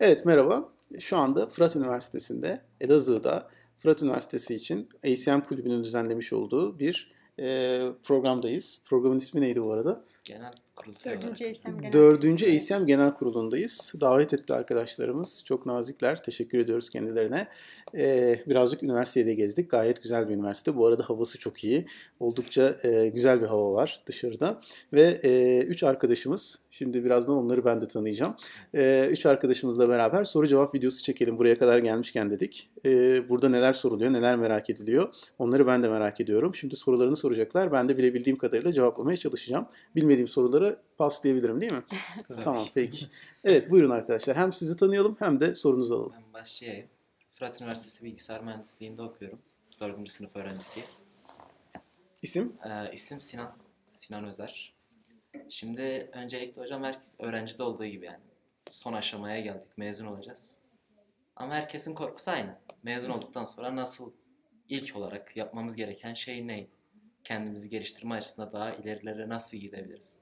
Evet, merhaba. Şu anda Fırat Üniversitesi'nde, Elazığ'da Fırat Üniversitesi için ACM kulübünün düzenlemiş olduğu bir programdayız. Programın ismi neydi bu arada? Genel kurulu. 4. ACM Genel Kurulu'ndayız. Davet etti arkadaşlarımız. Çok nazikler. Teşekkür ediyoruz kendilerine. Birazcık üniversitede gezdik. Gayet güzel bir üniversite. Bu arada havası çok iyi. Oldukça güzel bir hava var dışarıda. Ve 3 arkadaşımız, şimdi birazdan onları ben de tanıyacağım. 3 arkadaşımızla beraber soru cevap videosu çekelim. Buraya kadar gelmişken dedik. Burada neler soruluyor, neler merak ediliyor. Onları ben de merak ediyorum. Şimdi sorularını soracaklar. Ben de bilebildiğim kadarıyla cevaplamaya çalışacağım. Bilmediğim soruları pas diyebilirim, değil mi? Tamam, peki. Evet, buyurun arkadaşlar. Hem sizi tanıyalım hem de sorunuzu alalım. Ben başlayayım. Fırat Üniversitesi Bilgisayar Mühendisliği'nde okuyorum. 4. sınıf öğrencisiyim. İsim? İsim Sinan Özer. Şimdi öncelikle hocam, her öğrencide olduğu gibi yani son aşamaya geldik. Mezun olacağız. Ama herkesin korkusu aynı. Mezun olduktan sonra nasıl, ilk olarak yapmamız gereken şey ne? Kendimizi geliştirme açısından daha ilerilere nasıl gidebiliriz?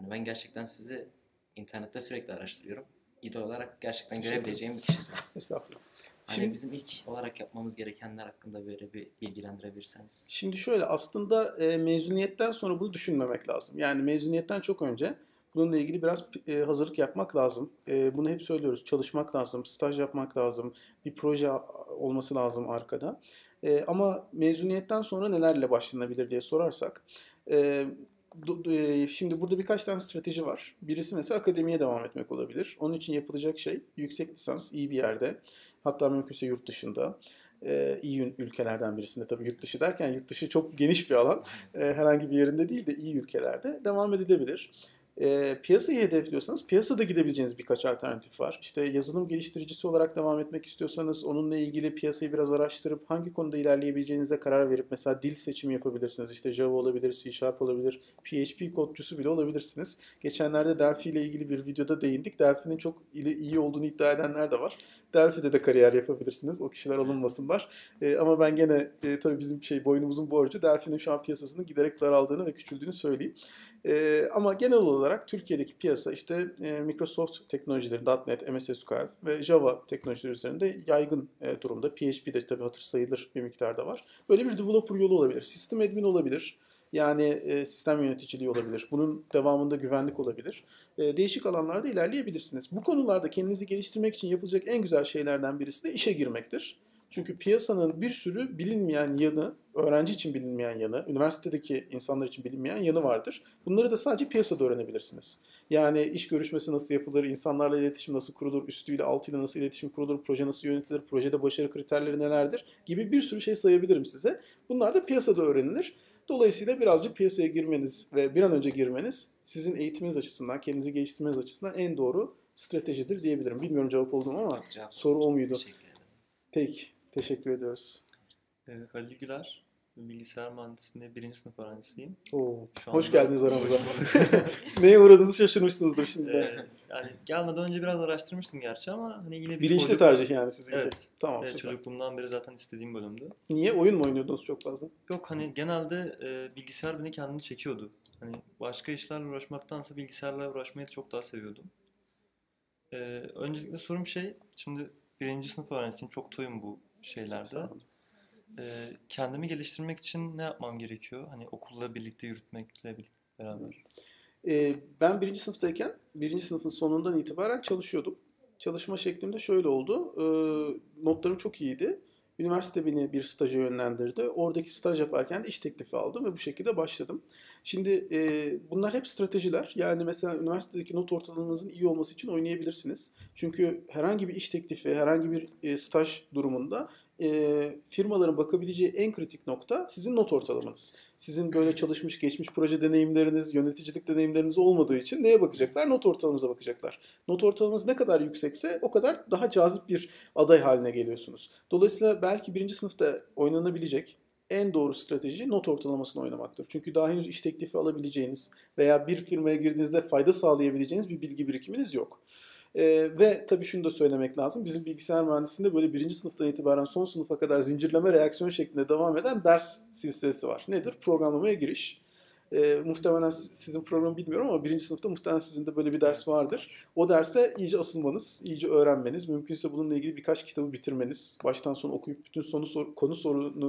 Yani ben gerçekten sizi internette sürekli araştırıyorum. İdol olarak gerçekten görebileceğim bir kişisiniz. Estağfurullah. Hani şimdi, bizim ilk olarak yapmamız gerekenler hakkında böyle bir bilgilendirebilirseniz. Şimdi şöyle, aslında mezuniyetten sonra bunu düşünmemek lazım. Yani mezuniyetten çok önce bununla ilgili biraz hazırlık yapmak lazım. Bunu hep söylüyoruz. Çalışmak lazım, staj yapmak lazım, bir proje olması lazım arkada. Ama mezuniyetten sonra nelerle başlanabilir diye sorarsak... Şimdi burada birkaç tane strateji var. Birisi mesela akademiye devam etmek olabilir. Onun için yapılacak şey yüksek lisans iyi bir yerde. Hatta mümkünse yurt dışında. İyi ülkelerden birisinde, tabii yurt dışı derken yurt dışı çok geniş bir alan. Herhangi bir yerinde değil de iyi ülkelerde devam edilebilir. Piyasayı hedefliyorsanız piyasada gidebileceğiniz birkaç alternatif var. İşte yazılım geliştiricisi olarak devam etmek istiyorsanız onunla ilgili piyasayı biraz araştırıp hangi konuda ilerleyebileceğinize karar verip mesela dil seçimi yapabilirsiniz. İşte Java olabilir, C Sharp olabilir, PHP kodcusu bile olabilirsiniz. Geçenlerde Delphi ile ilgili bir videoda değindik. Delphi'nin çok iyi olduğunu iddia edenler de var. Delphi'de de kariyer yapabilirsiniz. O kişiler alınmasınlar. Ama ben gene tabii bizim boynumuzun borcu Delphi'nin şu an piyasasının giderek daraldığını ve küçüldüğünü söyleyeyim. Ama genel olarak Türkiye'deki piyasa işte Microsoft teknolojileri, .NET, MSSQL ve Java teknolojileri üzerinde yaygın durumda. PHP de tabii hatır sayılır bir miktarda var. Böyle bir developer yolu olabilir. System admin olabilir. Yani sistem yöneticiliği olabilir. Bunun devamında güvenlik olabilir. Değişik alanlarda ilerleyebilirsiniz. Bu konularda kendinizi geliştirmek için yapılacak en güzel şeylerden birisi de işe girmektir. Çünkü piyasanın bir sürü bilinmeyen yanı, öğrenci için bilinmeyen yanı, üniversitedeki insanlar için bilinmeyen yanı vardır. Bunları da sadece piyasada öğrenebilirsiniz. Yani iş görüşmesi nasıl yapılır, insanlarla iletişim nasıl kurulur, üstüyle altıyla nasıl iletişim kurulur, proje nasıl yönetilir, projede başarı kriterleri nelerdir gibi bir sürü şey sayabilirim size. Bunlar da piyasada öğrenilir. Dolayısıyla birazcık piyasaya girmeniz ve bir an önce girmeniz sizin eğitiminiz açısından, kendinizi geliştirmeniz açısından en doğru stratejidir diyebilirim. Bilmiyorum cevap oldum ama soru o muydu? Peki. Teşekkür ediyoruz. Halil Güler, bilgisayar mühendisliğinde 1. sınıf öğrencisiyim. Hoş geldiniz aramıza. Neye uğradığınızı şaşırmışsınızdır şimdi. Yani gelmeden önce biraz araştırmıştım gerçi ama hani yine bilinçli tercih yani sizinki. Evet. Tamam. Çocukluğumdan beri zaten istediğim bölümdü. Niye? Oyun mu oynuyordunuz çok fazla? Yok, hani genelde bilgisayar beni kendini çekiyordu. Hani başka işlerle uğraşmaktansa bilgisayarla uğraşmayı çok daha seviyordum. Öncelikle sorum şimdi 1. sınıf öğrencisiyim, çok toyum bu şeylerde. Kendimi geliştirmek için ne yapmam gerekiyor? Hani okulla birlikte, yürütmekle beraber. Ben 1. sınıftayken 1. sınıfın sonundan itibaren çalışıyordum. Çalışma şeklimde şöyle oldu. Notlarım çok iyiydi. Üniversite beni bir staja yönlendirdi. Oradaki staj yaparken de iş teklifi aldım ve bu şekilde başladım. Şimdi bunlar hep stratejiler. Yani mesela üniversitedeki not ortalamanızın iyi olması için oynayabilirsiniz. Çünkü herhangi bir iş teklifi, herhangi bir staj durumunda firmaların bakabileceği en kritik nokta sizin not ortalamanız. Sizin böyle çalışmış, geçmiş proje deneyimleriniz, yöneticilik deneyimleriniz olmadığı için neye bakacaklar? Not ortalamanıza bakacaklar. Not ortalamanız ne kadar yüksekse o kadar daha cazip bir aday haline geliyorsunuz. Dolayısıyla belki 1. sınıfta oynanabilecek en doğru strateji not ortalamasını oynamaktır. Çünkü daha henüz iş teklifi alabileceğiniz veya bir firmaya girdiğinizde fayda sağlayabileceğiniz bir bilgi birikiminiz yok. Ve tabii şunu da söylemek lazım. Bizim bilgisayar mühendisliğinde böyle 1. sınıftan itibaren son sınıfa kadar zincirleme reaksiyon şeklinde devam eden ders silsilesi var. Nedir? Programlamaya giriş, Muhtemelen sizin programı bilmiyorum ama 1. sınıfta muhtemelen sizin de böyle bir ders vardır. O derse iyice asılmanız, iyice öğrenmeniz, mümkünse bununla ilgili birkaç kitabı bitirmeniz, baştan sona okuyup bütün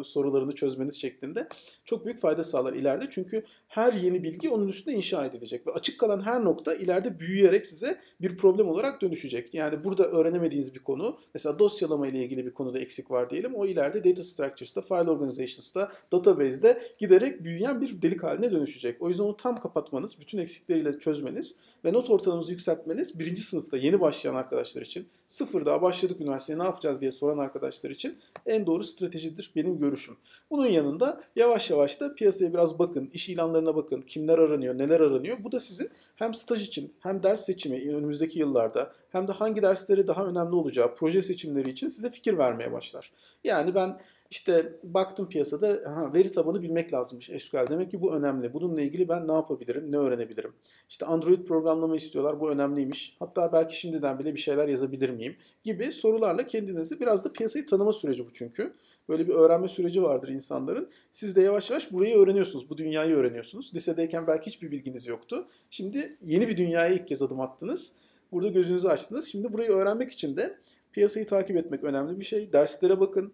sorularını çözmeniz şeklinde çok büyük fayda sağlar ileride. Çünkü her yeni bilgi onun üstüne inşa edilecek ve açık kalan her nokta ileride büyüyerek size bir problem olarak dönüşecek. Yani burada öğrenemediğiniz bir konu, mesela dosyalama ile ilgili bir konuda eksik var diyelim, o ileride Data Structures'ta, File Organizations'ta, Database'de giderek büyüyen bir delik haline dönüşecek. O yüzden onu tam kapatmanız, bütün eksikleriyle çözmeniz ve not ortalamanızı yükseltmeniz 1. sınıfta yeni başlayan arkadaşlar için, sıfır daha başladık üniversiteye ne yapacağız diye soran arkadaşlar için en doğru stratejidir benim görüşüm. Bunun yanında yavaş yavaş da piyasaya biraz bakın, iş ilanlarına bakın, kimler aranıyor, neler aranıyor. Bu da sizin hem staj için hem ders seçimi önümüzdeki yıllarda hem de hangi dersleri daha önemli olacağı, proje seçimleri için size fikir vermeye başlar. Yani ben... İşte baktım piyasada veri tabanı bilmek lazımmış SQL. Demek ki bu önemli. Bununla ilgili ben ne yapabilirim, ne öğrenebilirim? İşte Android programlama istiyorlar. Bu önemliymiş. Hatta belki şimdiden bile bir şeyler yazabilir miyim? Gibi sorularla kendinizi biraz da piyasayı tanıma süreci bu çünkü. Böyle bir öğrenme süreci vardır insanların. Siz de yavaş yavaş burayı öğreniyorsunuz. Bu dünyayı öğreniyorsunuz. Lisedeyken belki hiçbir bilginiz yoktu. Şimdi yeni bir dünyaya ilk kez adım attınız. Burada gözünüzü açtınız. Şimdi burayı öğrenmek için de piyasayı takip etmek önemli bir şey. Derslere bakın.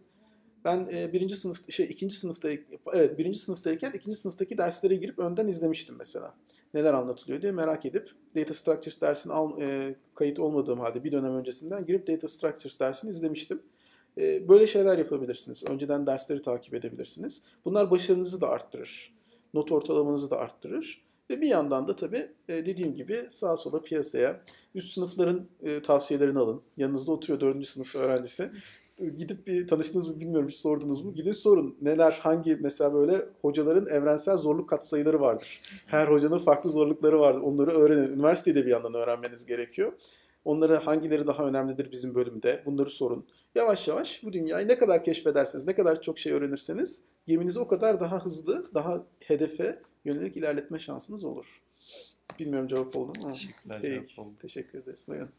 Ben birinci sınıftayken 2. sınıftaki derslere girip önden izlemiştim mesela. Neler anlatılıyor diye merak edip Data Structures dersini kayıt olmadığım halde bir dönem öncesinden girip Data Structures dersini izlemiştim. Böyle şeyler yapabilirsiniz. Önceden dersleri takip edebilirsiniz. Bunlar başarınızı da arttırır. Not ortalamanızı da arttırır. Ve bir yandan da tabii dediğim gibi sağa sola piyasaya, üst sınıfların tavsiyelerini alın. Yanınızda oturuyor 4. sınıf öğrencisi. Gidip bir tanıştınız mı bilmiyorum, hiç sordunuz mu? Gidin sorun. Neler, hangi mesela böyle hocaların evrensel zorluk katsayıları vardır. Her hocanın farklı zorlukları vardır. Onları öğrenin. Üniversitede bir yandan öğrenmeniz gerekiyor. Onlara hangileri daha önemlidir bizim bölümde? Bunları sorun. Yavaş yavaş bu dünyayı ne kadar keşfederseniz, ne kadar çok şey öğrenirseniz geminizi o kadar daha hızlı, daha hedefe yönelik ilerletme şansınız olur. Bilmiyorum cevap oldu mu? Teşekkürler. Teşekkür ederiz. Buyurun.